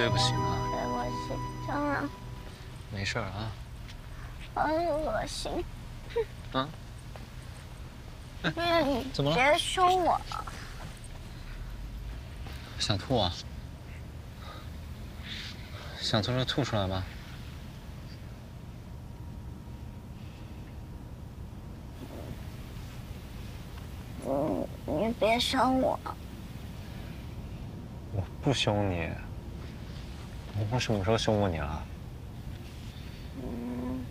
对不起嘛。对不起，张然。没事啊。好恶心。啊？哎，你怎么了？别凶我了。想吐啊？想吐就吐出来吧。 你别凶我，我不凶你。我什么时候凶过你了？嗯。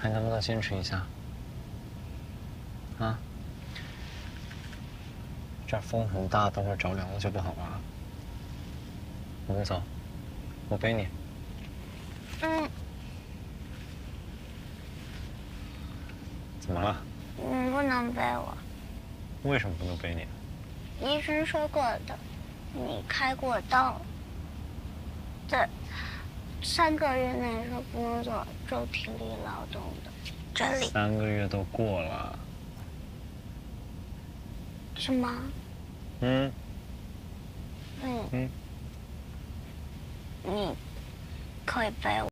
还能不能坚持一下？啊？这儿风很大，等会儿着凉了就不好玩了。我们走，我背你。嗯。 怎么了？你不能背我。为什么不能背你？医生说过的，你开过刀。在3个月内是不能做重体力劳动的。这里3个月都过了。是吗？嗯。嗯。嗯。你可以背我。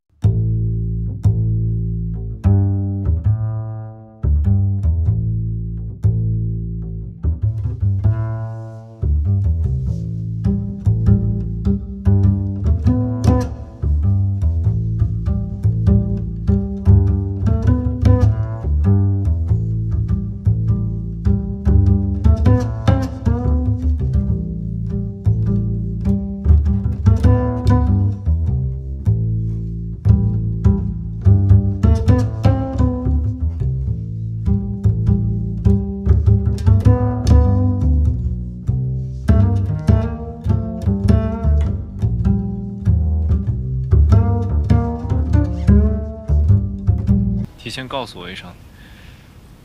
先告诉我一声，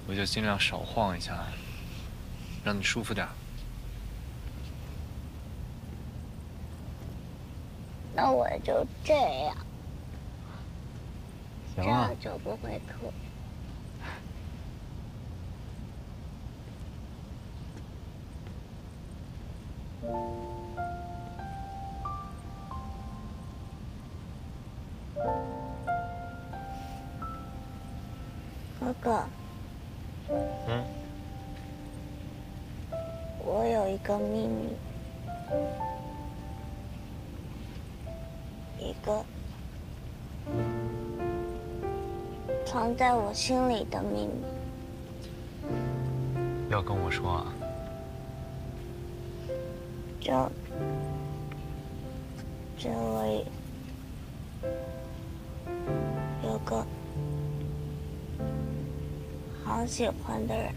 我就尽量少晃一下，让你舒服点。那我就这样，这样就不会吐。哥哥，嗯，我有一个秘密，一个藏在我心里的秘密，要跟我说啊？这里有个。 好喜欢的人，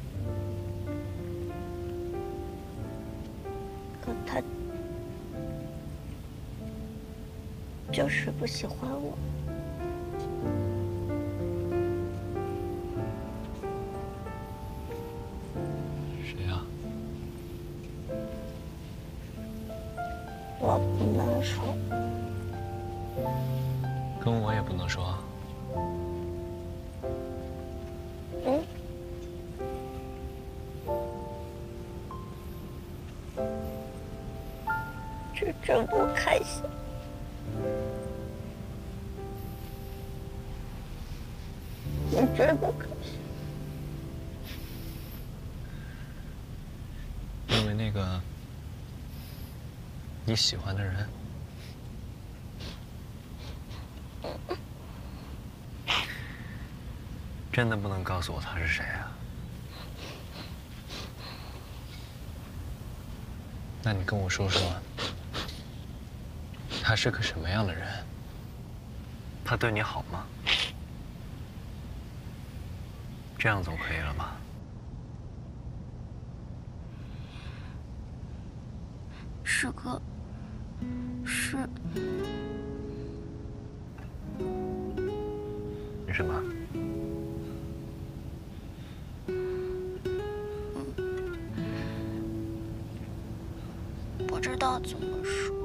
可他就是不喜欢我。谁呀？我不能说，跟我也不能说。 真不开心。我真不开心。因为那个你喜欢的人。真的不能告诉我他是谁啊？那你跟我说说。 他是个什么样的人？他对你好吗？这样总可以了吧？是个，是。你什么？不知道怎么说。